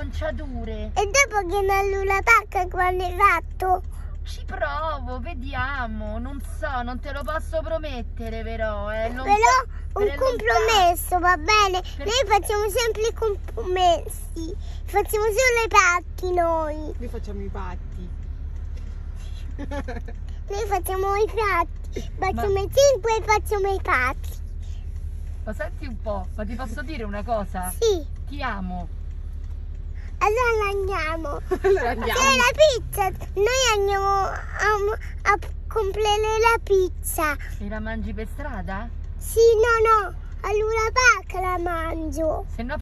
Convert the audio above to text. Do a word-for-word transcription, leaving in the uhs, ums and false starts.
acconciature. E dopo che non lo attacca quando è fatto? Ci provo, vediamo, non so, non te lo posso promettere però. Eh. Però un per compromesso, va bene? Per... Noi facciamo sempre i compromessi, facciamo solo i patti noi. Noi facciamo i patti. Noi facciamo i patti, facciamo ma... i cinque e facciamo i patti. Ma senti un po', ma ti posso dire una cosa? Sì. Ti amo. Allora andiamo. Allora andiamo. C'è la pizza. Noi andiamo a, a comprare la pizza. E la mangi per strada? Sì, no, no. Allora pacca la mangio. Se no